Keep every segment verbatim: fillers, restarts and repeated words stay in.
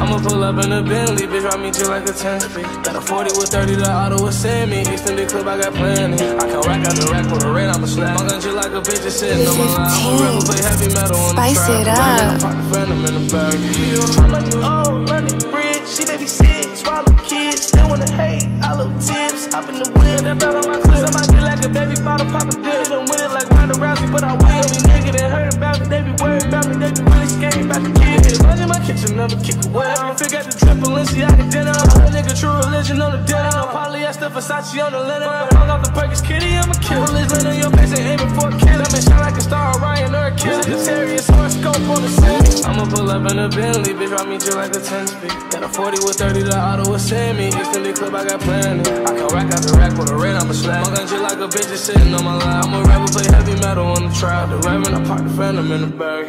I'ma pull up in a Bentley, bitch, ride me just like a ten speed. Got a forty with thirty, the auto will send me. Extended clip, I got plenty. I can rack out the rack with a red, I'm a slap. My gun just like a bitch, it's sitting on my line. I'm a rapper, play heavy metal on the track. Spice it up. Phantom in the bag. I'm like an old London bridge. She baby sick, swallow kids. They wanna hate, I look tips. Hop in the wind, that bell on my clip. I might get like a baby bottle, pop a deal. Don't win it like Ronda Rousey, but I will. These niggas that heard about me, they be worried about me. They be really scared about the kids. Run in my kitchen, never kick away. I figure out the triple and see I can dinner. I'm a nigga, true religion on the dinner. I'm polyester, Versace on the linen. Hung off the Perkins, kitty, I'm a killer. This linen on your face ain't aiming for a kid. I've been shot like a star, Orion, or a killer. This serious horoscope on the city. I'ma pull up in a Bentley, bitch, ride me just like a ten speed. Got a forty with thirty, the auto will send me. Extended clip, I got plenty. I can rack out the rack with a red, I'm a slap. My gun just like a bitch, just sitting on my lap. I'm a rapper, play heavy metal on the trap. The Raven, I park the Phantom in the bag.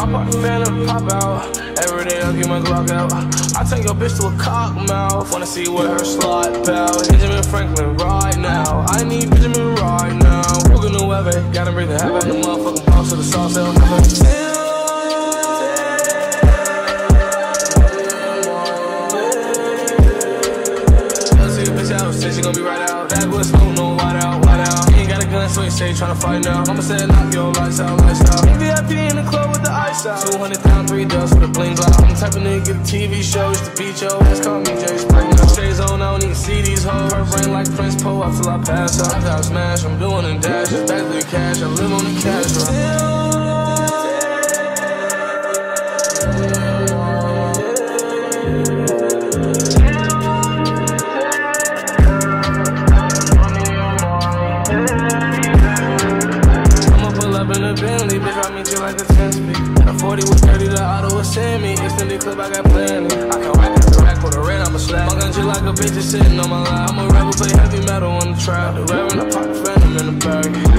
I park the Phantom, pop out. Every day I get my Glock out. I take your bitch to a cock mouth. Wanna see where her slot bout. Benjamin Franklin right now. I need Benjamin right now. Who can do ever? Gotta bring the habit. The motherfucking boss of the sauce. They'll never. She gon' be right out. That boy smoke, no wide out, wide out. He ain't got a gun, so he say he tryna fight now. I'ma say knock your lights out, lights out. V I P in the club with the ice out. two hundred pound, three dubs with a bling block. I'm the type of nigga, get a T V show, used to beat yo. Just call me Jay Springer. Shades on, I don't even see these hoes. Her brain like Prince Poe, I feel I pass out. After I smash, I'm doing a dash. It's back to the cash, I live on the cash, right? Like a ten speed. Got a forty with thirty, the auto will send me. Extended clip, I got plenty. I can rack out the rack with a red, I'm a slap. My gun just like a bitch, just sitting on my lap. I'm a rapper, play heavy metal on the trap. The Reverend, I pop the Phantom in the bag.